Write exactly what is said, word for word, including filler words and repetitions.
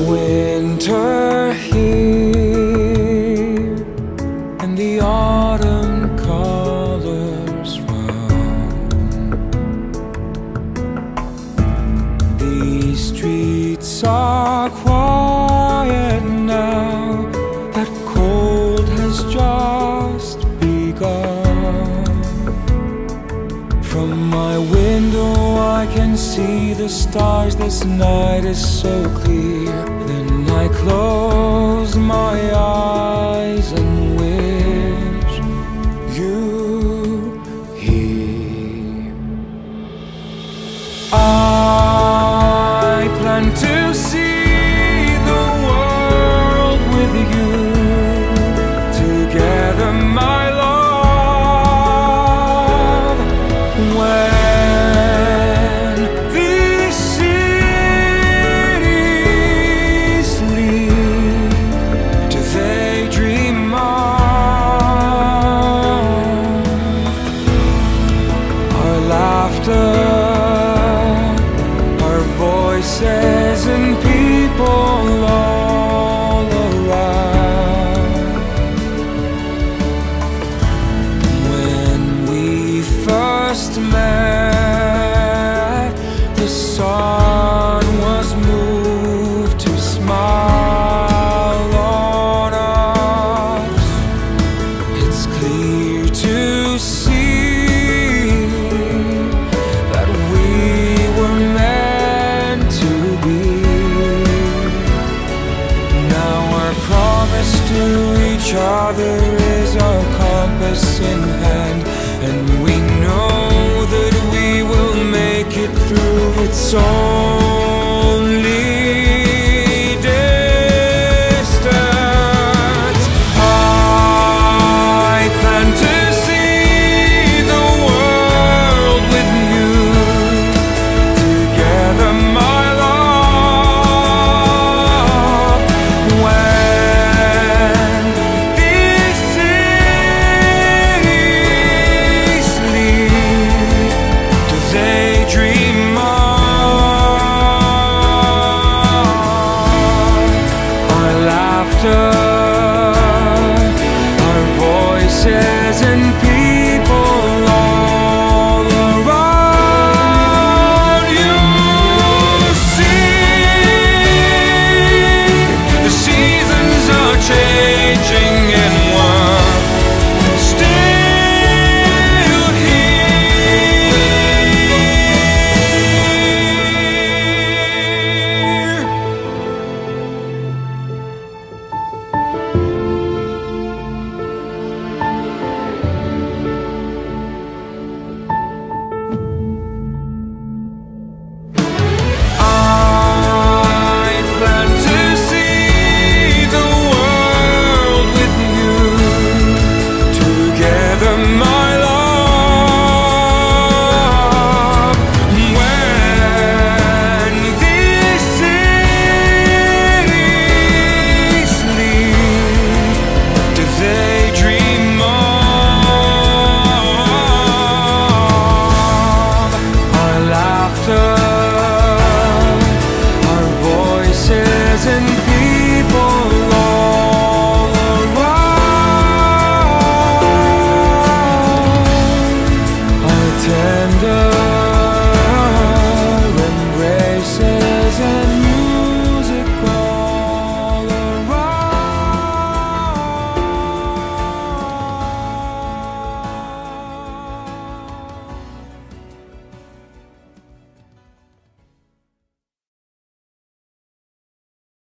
winter here, and the autumn colors run. These streets are quiet now, that cold has just begun. From my window I can see the stars, this night is so clear. Then I close my eyes and wish you here. I plan to see the world with you, together my love. When our voices and people all around, when we first met, the sun was moved to smile on us. It's clear to see each other is our compass in hand, and we know that we will make it through. It's only distance. I plan to see the world with you, together my love. When after